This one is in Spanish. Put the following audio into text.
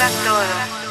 hagas todo.